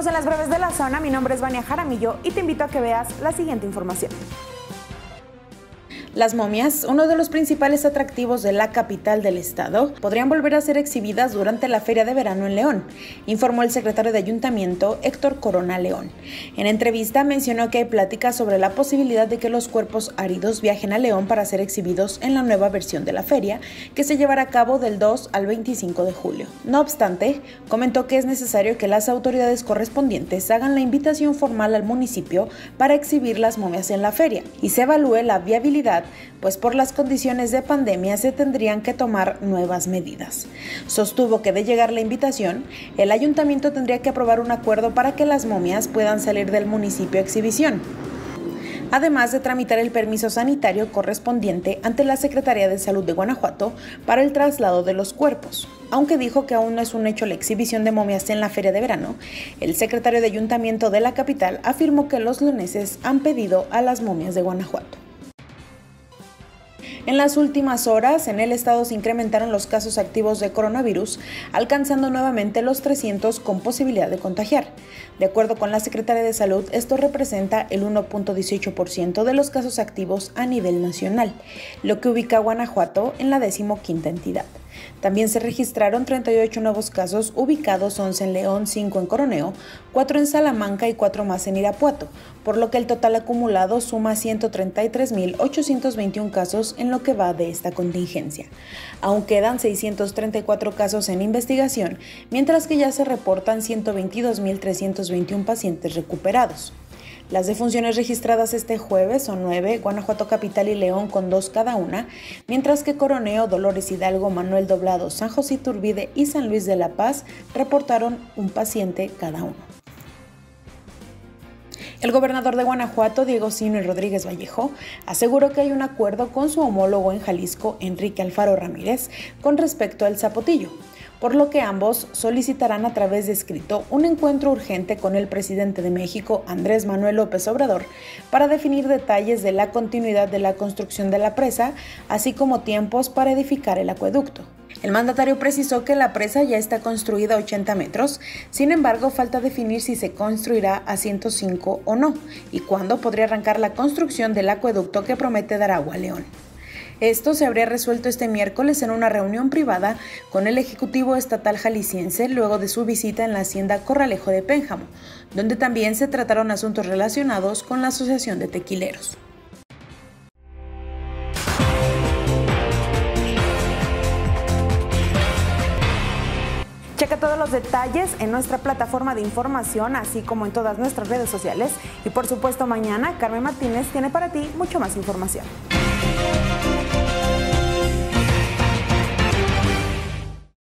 estamos en las breves de la zona. Mi nombre es Vania Jaramillo y te invito a que veas la siguiente información. Las momias, uno de los principales atractivos de la capital del estado, podrían volver a ser exhibidas durante la Feria de Verano en León, informó el secretario de Ayuntamiento, Héctor Corona León. En entrevista mencionó que hay pláticas sobre la posibilidad de que los cuerpos áridos viajen a León para ser exhibidos en la nueva versión de la feria, que se llevará a cabo del 2 al 25 de julio. No obstante, comentó que es necesario que las autoridades correspondientes hagan la invitación formal al municipio para exhibir las momias en la feria y se evalúe la viabilidad, pues por las condiciones de pandemia se tendrían que tomar nuevas medidas. Sostuvo que de llegar la invitación, el ayuntamiento tendría que aprobar un acuerdo para que las momias puedan salir del municipio a exhibición, además de tramitar el permiso sanitario correspondiente ante la Secretaría de Salud de Guanajuato para el traslado de los cuerpos. Aunque dijo que aún no es un hecho la exhibición de momias en la Feria de Verano, el secretario de Ayuntamiento de la capital afirmó que los leoneses han pedido a las momias de Guanajuato. En las últimas horas, en el estado se incrementaron los casos activos de coronavirus, alcanzando nuevamente los 300 con posibilidad de contagiar. De acuerdo con la Secretaría de Salud, esto representa el 1.18% de los casos activos a nivel nacional, lo que ubica a Guanajuato en la 15ª entidad. También se registraron 38 nuevos casos, ubicados 11 en León, 5 en Corralejo, 4 en Salamanca y 4 más en Irapuato, por lo que el total acumulado suma 133.821 casos en lo que va de esta contingencia. Aún quedan 634 casos en investigación, mientras que ya se reportan 122.321 pacientes recuperados. Las defunciones registradas este jueves son 9, Guanajuato Capital y León con 2 cada una, mientras que Corralejo, Dolores Hidalgo, Manuel Doblado, San José Iturbide y San Luis de la Paz reportaron un paciente cada uno. El gobernador de Guanajuato, Diego Sinhue Rodríguez Vallejo, aseguró que hay un acuerdo con su homólogo en Jalisco, Enrique Alfaro Ramírez, con respecto al Zapotillo, por lo que ambos solicitarán a través de escrito un encuentro urgente con el presidente de México, Andrés Manuel López Obrador, para definir detalles de la continuidad de la construcción de la presa, así como tiempos para edificar el acueducto. El mandatario precisó que la presa ya está construida a 80 metros, sin embargo, falta definir si se construirá a 105 o no, y cuándo podría arrancar la construcción del acueducto que promete dar agua a León. Esto se habría resuelto este miércoles en una reunión privada con el Ejecutivo Estatal jalisciense luego de su visita en la hacienda Corralejo de Pénjamo, donde también se trataron asuntos relacionados con la Asociación de Tequileros. Checa todos los detalles en nuestra plataforma de información, así como en todas nuestras redes sociales. Y por supuesto mañana Carmen Martínez tiene para ti mucho más información.